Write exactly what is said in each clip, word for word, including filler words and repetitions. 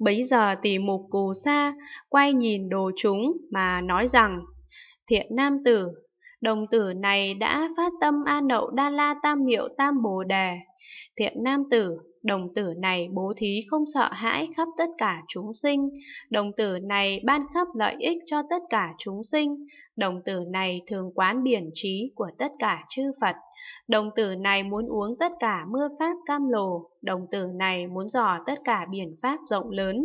Bấy giờ Tỳ Mục Cù Sa quay nhìn đồ chúng mà nói rằng: Thiện nam tử, đồng tử này đã phát tâm A Nậu Đa La Tam Miệu Tam Bồ Đề. Thiện nam tử, đồng tử này bố thí không sợ hãi khắp tất cả chúng sinh. Đồng tử này ban khắp lợi ích cho tất cả chúng sinh. Đồng tử này thường quán biển trí của tất cả chư Phật. Đồng tử này muốn uống tất cả mưa pháp cam lồ. Đồng tử này muốn dò tất cả biển pháp rộng lớn.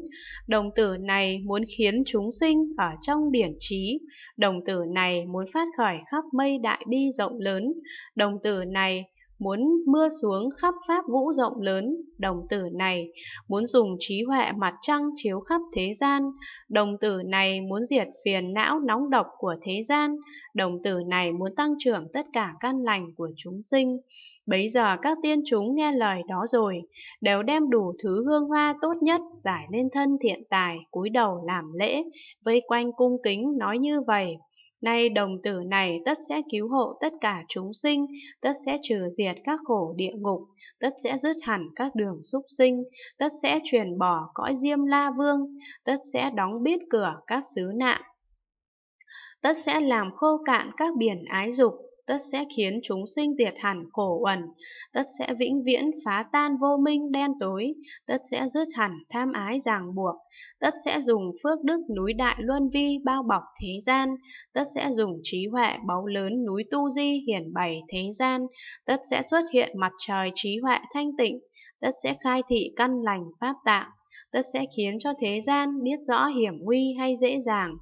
Đồng tử này muốn khiến chúng sinh ở trong biển trí. Đồng tử này muốn phát khởi khắp mây đại bi rộng lớn. Đồng tử này muốn mưa xuống khắp pháp vũ rộng lớn. Đồng tử này muốn dùng trí huệ mặt trăng chiếu khắp thế gian. Đồng tử này muốn diệt phiền não nóng độc của thế gian. Đồng tử này muốn tăng trưởng tất cả căn lành của chúng sinh. Bấy giờ các tiên chúng nghe lời đó rồi, đều đem đủ thứ hương hoa tốt nhất rải lên thân Thiện Tài, cúi đầu làm lễ, vây quanh cung kính nói như vậy: Nay đồng tử này tất sẽ cứu hộ tất cả chúng sinh, tất sẽ trừ diệt các khổ địa ngục, tất sẽ dứt hẳn các đường súc sinh, tất sẽ truyền bỏ cõi Diêm La Vương, tất sẽ đóng bít cửa các xứ nạn, tất sẽ làm khô cạn các biển ái dục, tất sẽ khiến chúng sinh diệt hẳn khổ uẩn, tất sẽ vĩnh viễn phá tan vô minh đen tối, tất sẽ dứt hẳn tham ái ràng buộc, tất sẽ dùng phước đức núi đại luân vi bao bọc thế gian, tất sẽ dùng trí huệ báu lớn núi Tu Di hiển bày thế gian, tất sẽ xuất hiện mặt trời trí huệ thanh tịnh, tất sẽ khai thị căn lành pháp tạng, tất sẽ khiến cho thế gian biết rõ hiểm nguy hay dễ dàng.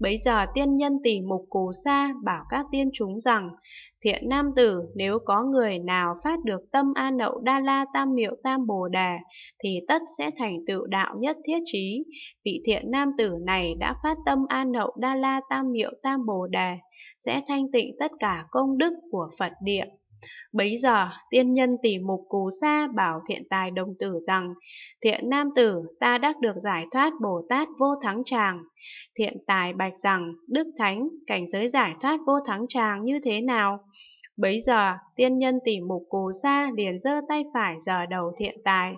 Bấy giờ tiên nhân Tỳ Mục Cù Sa bảo các tiên chúng rằng: Thiện nam tử, nếu có người nào phát được tâm A Nậu Đa La Tam Miệu Tam Bồ Đề thì tất sẽ thành tựu đạo nhất thiết trí. Vị thiện nam tử này đã phát tâm A Nậu Đa La Tam Miệu Tam Bồ Đề, sẽ thanh tịnh tất cả công đức của Phật địa. Bấy giờ tiên nhân Tỳ Mục Cù Sa bảo Thiện Tài đồng tử rằng: Thiện nam tử, ta đắc được giải thoát Bồ Tát Vô Thắng Tràng. Thiện Tài bạch rằng: Đức Thánh, cảnh giới giải thoát Vô Thắng Tràng như thế nào? Bấy giờ tiên nhân Tỳ Mục Cù Sa liền giơ tay phải giở đầu Thiện Tài,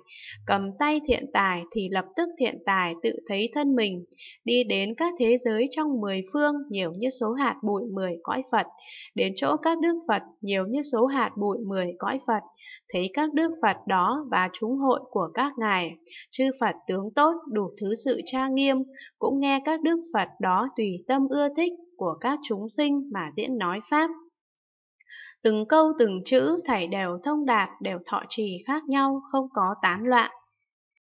cầm tay Thiện Tài thì lập tức Thiện Tài tự thấy thân mình đi đến các thế giới trong mười phương nhiều như số hạt bụi mười cõi Phật, đến chỗ các đức Phật nhiều như số hạt bụi mười cõi Phật, thấy các đức Phật đó và chúng hội của các ngài, chư Phật tướng tốt đủ thứ sự tra nghiêm, cũng nghe các đức Phật đó tùy tâm ưa thích của các chúng sinh mà diễn nói pháp. Từng câu từng chữ thảy đều thông đạt, đều thọ trì khác nhau, không có tán loạn.